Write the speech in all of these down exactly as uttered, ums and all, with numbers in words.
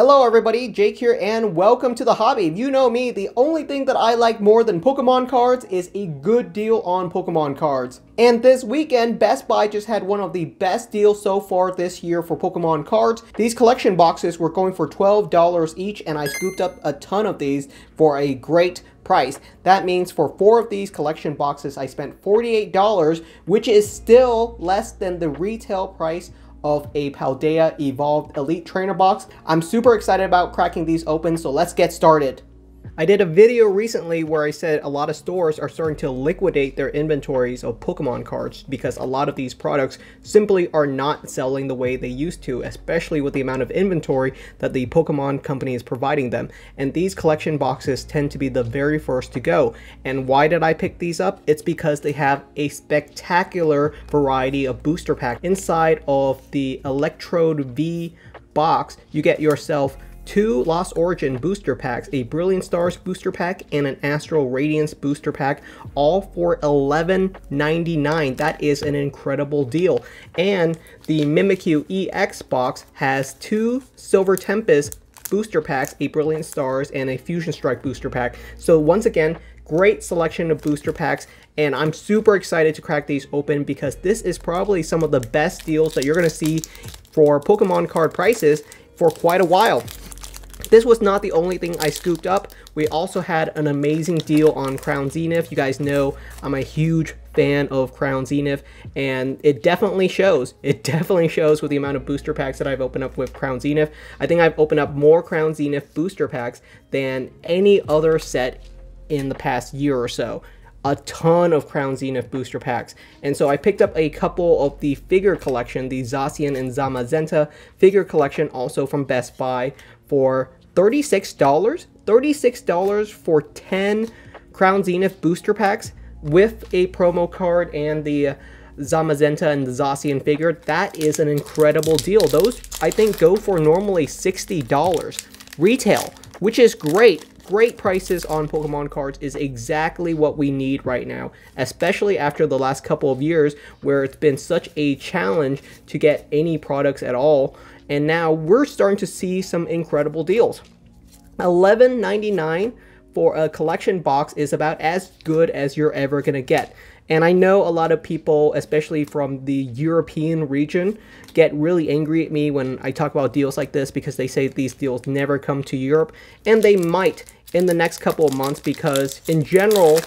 Hello everybody, Jake here and welcome to the hobby. If you know me, the only thing that I like more than Pokemon cards is a good deal on Pokemon cards. And this weekend, Best Buy just had one of the best deals so far this year for Pokemon cards. These collection boxes were going for twelve dollars each and I scooped up a ton of these for a great price. That means for four of these collection boxes, I spent forty-eight dollars, which is still less than the retail price of a Paldea Evolved Elite Trainer box. I'm super excited about cracking these open, so let's get started. I did a video recently where I said a lot of stores are starting to liquidate their inventories of Pokemon cards because a lot of these products simply are not selling the way they used to, especially with the amount of inventory that the Pokemon company is providing them. And these collection boxes tend to be the very first to go. And why did I pick these up? It's because they have a spectacular variety of booster packs. Inside of the Electrode V box, you get yourself two Lost Origin booster packs, a Brilliant Stars booster pack, and an Astral Radiance booster pack, all for eleven ninety-nine. That is an incredible deal. And the Mimikyu E X box has two Silver Tempest booster packs, a Brilliant Stars, and a Fusion Strike booster pack. So once again, great selection of booster packs, and I'm super excited to crack these open because this is probably some of the best deals that you're going to see for Pokemon card prices for quite a while. This was not the only thing I scooped up. We also had an amazing deal on Crown Zenith. You guys know I'm a huge fan of Crown Zenith, and it definitely shows. It definitely shows with the amount of booster packs that I've opened up with Crown Zenith. I think I've opened up more Crown Zenith booster packs than any other set in the past year or so. A ton of Crown Zenith booster packs. And so I picked up a couple of the figure collection, the Zacian and Zamazenta figure collection, also from Best Buy, for thirty-six dollars. thirty-six dollars for ten Crown Zenith booster packs with a promo card and the Zamazenta and the Zacian figure. That is an incredible deal. Those, I think, go for normally sixty dollars retail, which is great. Great prices on Pokemon cards is exactly what we need right now, especially after the last couple of years where it's been such a challenge to get any products at all. And now we're starting to see some incredible deals. eleven ninety-nine for a collection box is about as good as you're ever gonna get. And I know a lot of people, especially from the European region, get really angry at me when I talk about deals like this because they say these deals never come to Europe, and they might in the next couple of months because in general,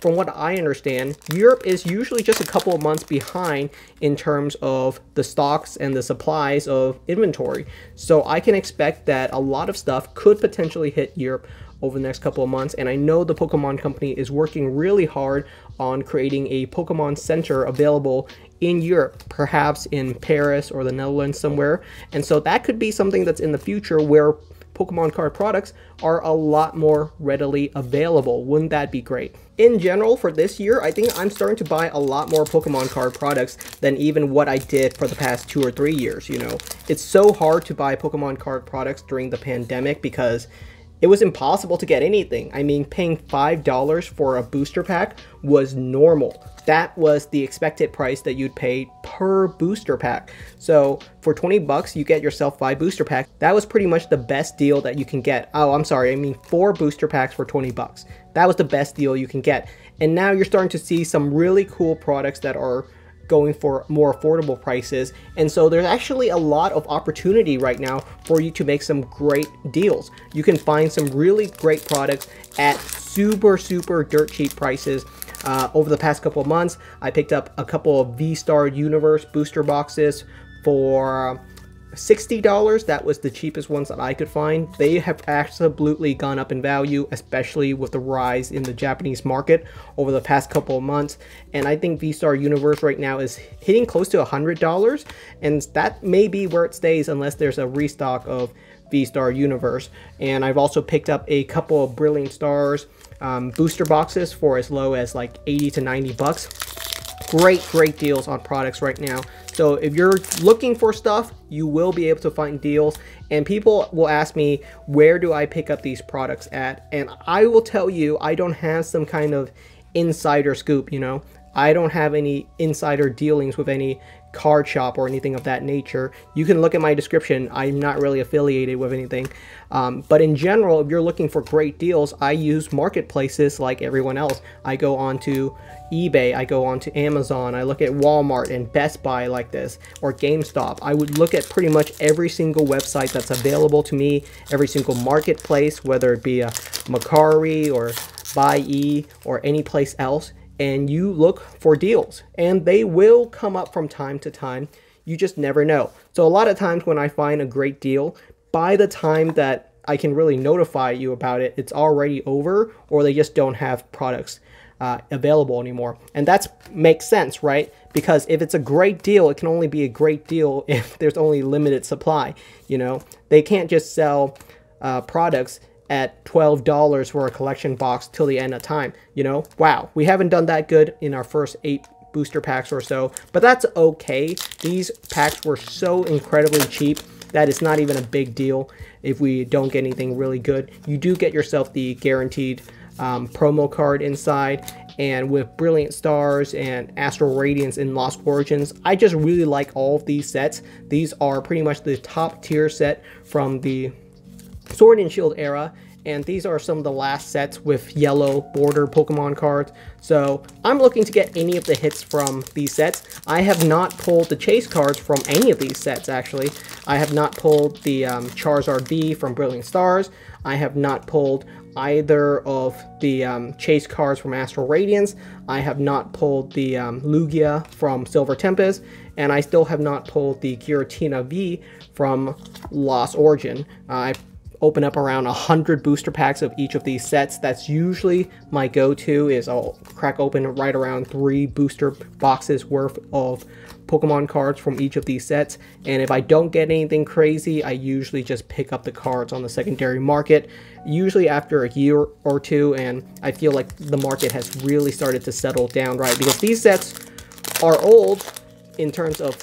from what I understand, Europe is usually just a couple of months behind in terms of the stocks and the supplies of inventory. So I can expect that a lot of stuff could potentially hit Europe over the next couple of months, and I know the Pokemon company is working really hard on creating a Pokemon Center available in Europe, perhaps in Paris or the Netherlands somewhere. And so that could be something that's in the future where Pokemon card products are a lot more readily available. Wouldn't that be great? In general, for this year, I think I'm starting to buy a lot more Pokemon card products than even what I did for the past two or three years, you know. It's so hard to buy Pokemon card products during the pandemic because it was impossible to get anything. I mean, paying five dollars for a booster pack was normal. That was the expected price that you'd pay per booster pack. So for twenty bucks, you get yourself five booster packs. That was pretty much the best deal that you can get. Oh, I'm sorry. I mean, four booster packs for twenty bucks. That was the best deal you can get. And now you're starting to see some really cool products that are going for more affordable prices. And so there's actually a lot of opportunity right now for you to make some great deals. You can find some really great products at super, super dirt cheap prices. Uh, over the past couple of months, I picked up a couple of V-Star Universe booster boxes for sixty dollars. That was the cheapest ones that I could find. They have absolutely gone up in value, especially with the rise in the Japanese market over the past couple of months. And I think V-Star Universe right now is hitting close to one hundred dollars. And that may be where it stays unless there's a restock of V-Star Universe. And I've also picked up a couple of Brilliant Stars um, booster boxes for as low as like eighty to ninety bucks. Great, great deals on products right now. So if you're looking for stuff, you will be able to find deals. And people will ask me, where do I pick up these products at? And I will tell you, I don't have some kind of insider scoop, you know. I don't have any insider dealings with any card shop or anything of that nature. You can look at my description. I'm not really affiliated with anything. Um, but in general, if you're looking for great deals, I use marketplaces like everyone else. I go onto eBay, I go onto Amazon, I look at Walmart and Best Buy like this, or GameStop. I would look at pretty much every single website that's available to me, every single marketplace, whether it be a Macari or Buyee or any place else, and you look for deals, and they will come up from time to time. You just never know. So a lot of times when I find a great deal, by the time that I can really notify you about it, it's already over, or they just don't have products uh, available anymore. And that's makes sense, right? Because if it's a great deal, it can only be a great deal if there's only limited supply. You know, they can't just sell uh, products at twelve dollars for a collection box till the end of time. You know, wow, we haven't done that good in our first eight booster packs or so, but that's okay. These packs were so incredibly cheap that it's not even a big deal if we don't get anything really good. You do get yourself the guaranteed um, promo card inside, and with Brilliant Stars and Astral Radiance in Lost Origins, I just really like all of these sets. These are pretty much the top tier set from the Sword and Shield era, and these are some of the last sets with yellow border Pokemon cards. So I'm looking to get any of the hits from these sets. I have not pulled the chase cards from any of these sets, actually. I have not pulled the um, Charizard V from Brilliant Stars. I have not pulled either of the um, chase cards from Astral Radiance. I have not pulled the um, Lugia from Silver Tempest. And I still have not pulled the Giratina V from Lost Origin. Uh, I've open up around a hundred booster packs of each of these sets. That's usually my go-to, is I'll crack open right around three booster boxes worth of Pokemon cards from each of these sets, and if I don't get anything crazy, I usually just pick up the cards on the secondary market, usually after a year or two, and I feel like the market has really started to settle down, right? Because these sets are old in terms of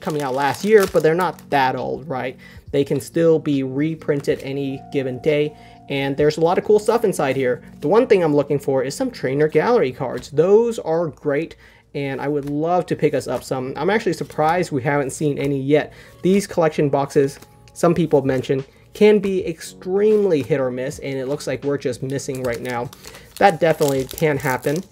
coming out last year, but they're not that old, right? They can still be reprinted any given day, and there's a lot of cool stuff inside here. The one thing I'm looking for is some Trainer Gallery cards. Those are great, and I would love to pick us up some. I'm actually surprised we haven't seen any yet. These collection boxes, some people have mentioned, can be extremely hit or miss, and it looks like we're just missing right now. That definitely can happen.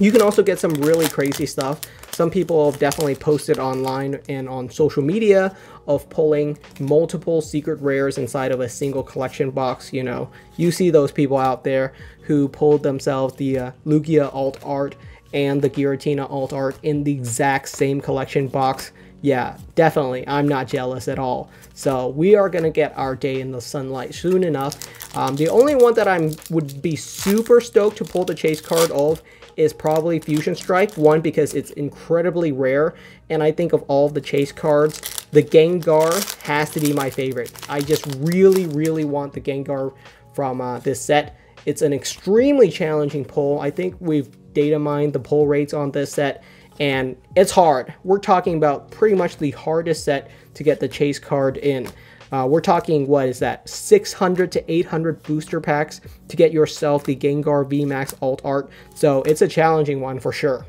You can also get some really crazy stuff. Some people have definitely posted online and on social media of pulling multiple secret rares inside of a single collection box. You know, you see those people out there who pulled themselves the uh, Lugia alt art and the Giratina alt art in the exact same collection box. Yeah, definitely. I'm not jealous at all. So we are going to get our day in the sunlight soon enough. Um, the only one that I would be super stoked to pull the chase card of is probably Fusion Strike. One, because it's incredibly rare, and I think of all the chase cards, the Gengar has to be my favorite. I just really, really want the Gengar from uh, this set. It's an extremely challenging pull. I think we've data mined the pull rates on this set, and it's hard. We're talking about pretty much the hardest set to get the chase card in. Uh, we're talking, what is that, six hundred to eight hundred booster packs to get yourself the Gengar V MAX alt art. So it's a challenging one for sure.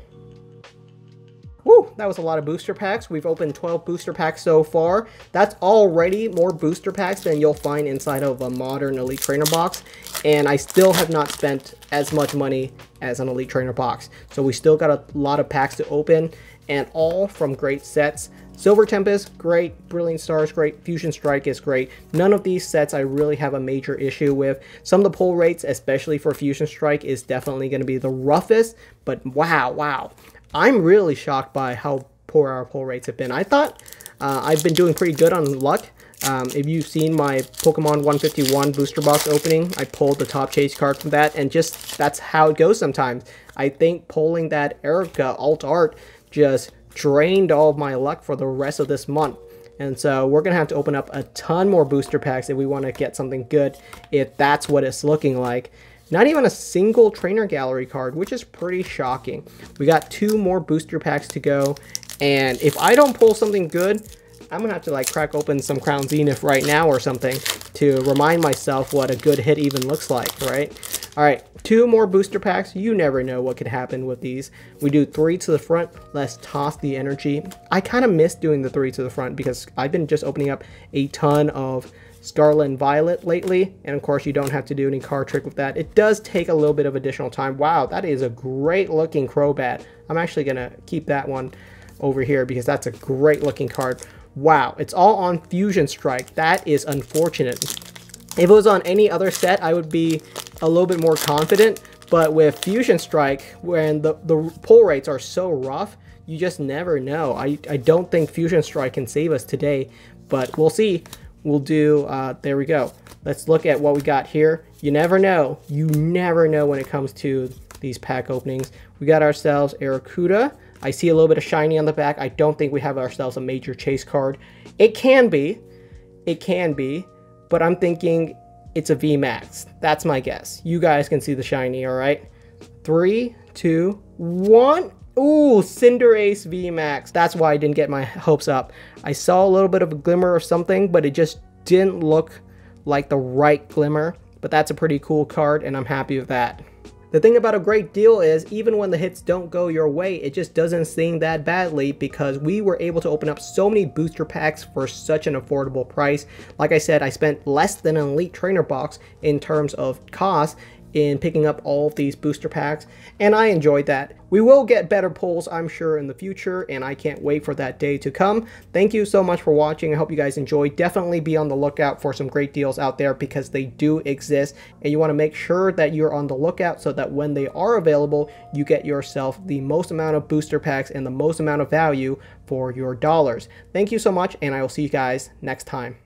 Woo, that was a lot of booster packs. We've opened twelve booster packs so far. That's already more booster packs than you'll find inside of a modern Elite Trainer box. And I still have not spent as much money as an Elite Trainer box. So we still got a lot of packs to open, and all from great sets. Silver Tempest, great. Brilliant Stars, great. Fusion Strike is great. None of these sets I really have a major issue with. Some of the pull rates, especially for Fusion Strike, is definitely going to be the roughest, but wow, wow. I'm really shocked by how poor our pull rates have been. I thought uh, I've been doing pretty good on luck. Um, if you've seen my Pokemon one fifty-one booster box opening, I pulled the top chase card from that, and just that's how it goes sometimes. I think pulling that Erika alt art just drained all of my luck for the rest of this month, and so we're gonna have to open up a ton more booster packs if we want to get something good, if that's what it's looking like. Not even a single Trainer Gallery card, which is pretty shocking. We got two more booster packs to go, and if I don't pull something good, I'm gonna have to like crack open some Crown Zenith right now or something to remind myself what a good hit even looks like, right? All right, two more booster packs. You never know what could happen with these. We do three to the front. Let's toss the energy. I kind of miss doing the three to the front because I've been just opening up a ton of Scarlet and Violet lately, and of course you don't have to do any card trick with that. It does take a little bit of additional time. Wow, that is a great looking Crobat. I'm actually gonna keep that one over here because that's a great looking card. Wow, it's all on Fusion Strike. That is unfortunate. If it was on any other set, I would be a little bit more confident, but with Fusion Strike, when the, the pull rates are so rough, you just never know. I, I don't think Fusion Strike can save us today, but we'll see. We'll do, uh, there we go. Let's look at what we got here. You never know. You never know when it comes to these pack openings. We got ourselves Arakuda. I see a little bit of shiny on the back. I don't think we have ourselves a major chase card. It can be. It can be. But I'm thinking it's a V MAX. That's my guess. You guys can see the shiny, all right? Three, two, one. Ooh, Cinderace V MAX. That's why I didn't get my hopes up. I saw a little bit of a glimmer of something, but it just didn't look like the right glimmer. But that's a pretty cool card, and I'm happy with that. The thing about a great deal is, even when the hits don't go your way, it just doesn't seem that badly because we were able to open up so many booster packs for such an affordable price. Like I said, I spent less than an Elite Trainer box in terms of cost in picking up all of these booster packs, and I enjoyed that. We will get better pulls, I'm sure, in the future, and I can't wait for that day to come. Thank you so much for watching. I hope you guys enjoyed. Definitely be on the lookout for some great deals out there because they do exist, and you want to make sure that you're on the lookout so that when they are available, you get yourself the most amount of booster packs and the most amount of value for your dollars. Thank you so much, and I will see you guys next time.